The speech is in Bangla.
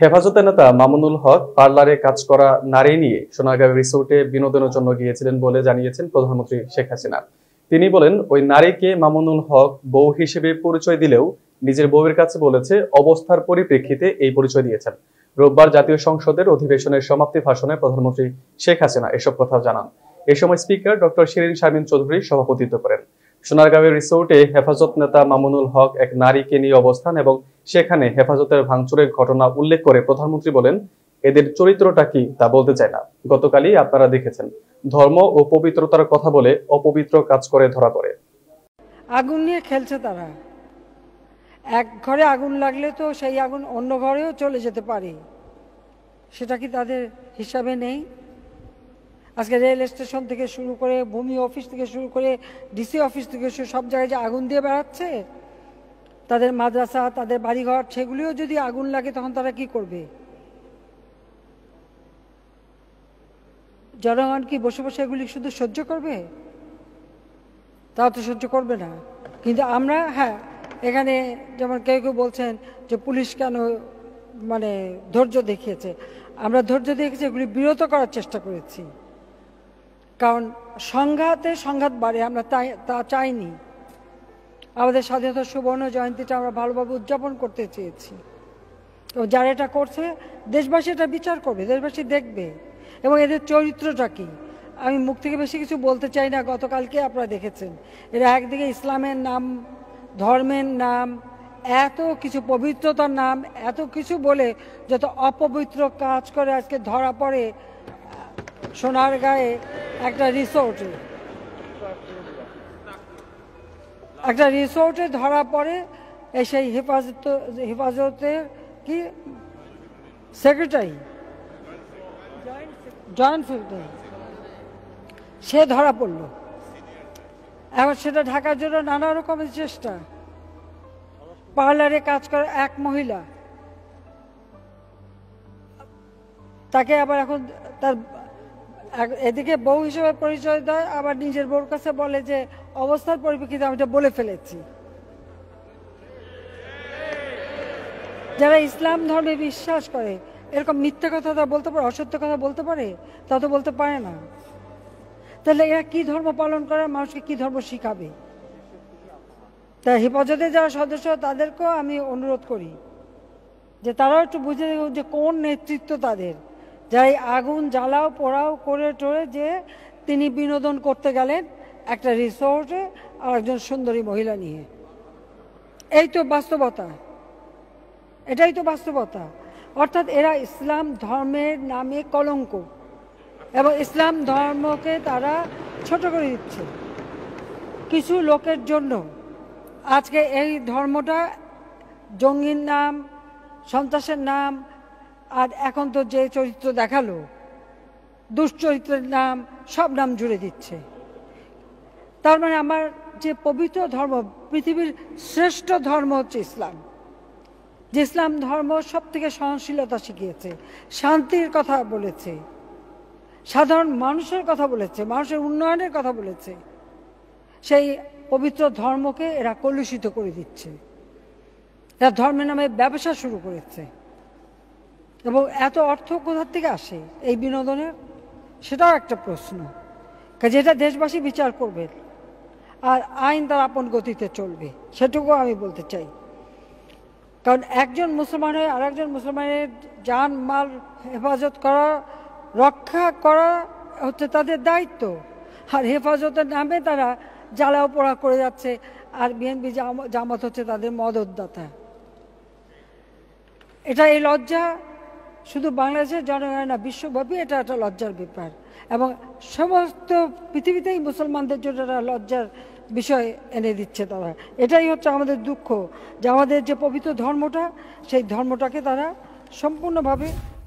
হেফাজতের নেতা মামুনুল হক পার্লারে কাজ করা নারী নিয়ে সোনারগাঁও রিসোর্টে বিনোদনের জন্য গিয়েছিলেন বলে জানিয়েছেন প্রধানমন্ত্রী শেখ হাসিনা। তিনি বলেন, ওই নারীকে মামুনুল হক বউ হিসেবে পরিচয় দিলেও নিজের বউয়ের কাছে বলেছে অবস্থার পরিপ্রেক্ষিতে এই পরিচয় দিয়েছেন। রোববার জাতীয় সংসদের অধিবেশনের সমাপ্তি ভাষণে প্রধানমন্ত্রী শেখ হাসিনা এসব কথা জানান। এ সময় স্পিকার ডক্টর শিরিন শারমিন চৌধুরী সভাপতিত্ব করেন। সোনারগাঁওয়ের রিসোর্টে হেফাজত নেতা মামুনুল হক এক নারীকে নিয়ে অবস্থান এবং সেখানে হেফাজতের ভাঙচুরের ঘটনা উল্লেখ করে প্রধানমন্ত্রী বলেন, এদের চরিত্রটা কি তা বলতে চায় না। গতকালই আপনারা দেখেছেন, ধর্ম ও পবিত্রতার কথা বলে অপবিত্র কাজ করে ধরা পড়ে। আগুন নিয়ে খেলছে তারা। এক ঘরে আগুন লাগলে তো সেই আগুন অন্য ঘরেও চলে যেতে পারে, সেটা কি তাদের হিসাবে নেই? আজকে রেল স্টেশন থেকে শুরু করে, ভূমি অফিস থেকে শুরু করে, ডিসি অফিস থেকে সব জায়গায় যে আগুন দিয়ে বেড়াচ্ছে, তাদের মাদ্রাসা, তাদের বাড়িঘর, সেগুলিও যদি আগুন লাগে তখন তারা কি করবে? জনগণ কি বসে বসে এগুলি শুধু সহ্য করবে? তা তো সহ্য করবে না। কিন্তু আমরা, হ্যাঁ, এখানে যেমন কেউ কেউ বলছেন যে পুলিশ কেন ধৈর্য দেখিয়েছে, আমরা ধৈর্য দেখেছি, এগুলি বিরত করার চেষ্টা করেছি। কারণ সংঘাতে সংঘাত বাড়ে, আমরা তা চাইনি। আমাদের স্বাধীনতা সুবর্ণ জয়ন্তীটা আমরা ভালোভাবে উদযাপন করতে চেয়েছি। তো যারা এটা করছে, দেশবাসী এটা বিচার করবে, দেশবাসী দেখবে, এবং এদের চরিত্রটা কি। আমি মুখ থেকে বেশি কিছু বলতে চাই না। গতকালকে আপনারা দেখেছেন, এরা একদিকে ইসলামের নাম, ধর্মের নাম, এত কিছু পবিত্রতার নাম, এত কিছু বলে যত অপবিত্র কাজ করে আজকে ধরা পড়ে সোনারগাঁয়ে একটা রিসোর্টে। ধরা পড়ে সেই হেফাজতের কি সেক্রেটারি, জয়েন্ট সেক্রেটারি, সে ধরা পড়ল। এখন সেটা ঢাকার জন্য নানা রকমের চেষ্টা। পার্লারে কাজ করা এক মহিলা, তাকে আবার এখন তার এদিকে বউ হিসেবে পরিচয় দেয়, আবার নিজের বউর কাছে বলে যে অবস্থার পরিপ্রেক্ষিতে আমি এটা বলে ফেলেছি। যারা ইসলাম ধর্মে বিশ্বাস করে এরকম মিথ্যা কথা তারা বলতে পারে? অসত্য কথা বলতে পারে? তা তো বলতে পারে না। তাহলে এরা কি ধর্ম পালন করে, মানুষকে কি ধর্ম শিখাবে? তা হেফাজতে যারা সদস্য তাদেরকেও আমি অনুরোধ করি যে তারাও একটু বুঝে দেখুন যে কোন নেতৃত্ব তাদের, যাই আগুন জ্বালাও পোড়াও করে টোরে যে তিনি বিনোদন করতে গেলেন একটা রিসোর্টে আর একজন সুন্দরী মহিলা নিয়ে। এই তো বাস্তবতা, এটাই তো বাস্তবতা। অর্থাৎ এরা ইসলাম ধর্মের নামে কলঙ্ক, এবং ইসলাম ধর্মকে তারা ছোট করে দিচ্ছে কিছু লোকের জন্য। আজকে এই ধর্মটা জঙ্গির নাম, সন্ত্রাসের নাম, আর এখন তো যে চরিত্র দেখালো দুশ্চরিত্রের নাম, সব নাম জুড়ে দিচ্ছে। তার মানে আমার যে পবিত্র ধর্ম, পৃথিবীর শ্রেষ্ঠ ধর্ম হচ্ছে ইসলাম, যে ইসলাম ধর্ম সব থেকে সহনশীলতা শিখিয়েছে, শান্তির কথা বলেছে, সাধারণ মানুষের কথা বলেছে, মানুষের উন্নয়নের কথা বলেছে, সেই পবিত্র ধর্মকে এরা কলুষিত করে দিচ্ছে। এরা ধর্মের নামে ব্যবসা শুরু করেছে। এবং এত অর্থ কোথার থেকে আসে এই বিনোদনের, সেটাও একটা প্রশ্ন। যেটা দেশবাসী বিচার করবে, আর আইন তার আপন গতিতে চলবে, সেটুকু আমি বলতে চাই। কারণ একজন মুসলমান হয়ে আর একজন মুসলমানের জান মাল হেফাজত করা, রক্ষা করা হচ্ছে তাদের দায়িত্ব। আর হেফাজতের নামে তারা জ্বালাও পোড়া করে যাচ্ছে, আর বিএনপি জামাত হচ্ছে তাদের মদতদাতা। এটা এই লজ্জা শুধু বাংলাদেশের জনগণ না, বিশ্বব্যাপী এটা একটা লজ্জার ব্যাপার, এবং সমস্ত পৃথিবীতেই মুসলমানদের জন্য একটা লজ্জার বিষয় এনে দিচ্ছে তারা। এটাই হচ্ছে আমাদের দুঃখ, যে আমাদের যে পবিত্র ধর্মটা, সেই ধর্মটাকে তারা সম্পূর্ণভাবে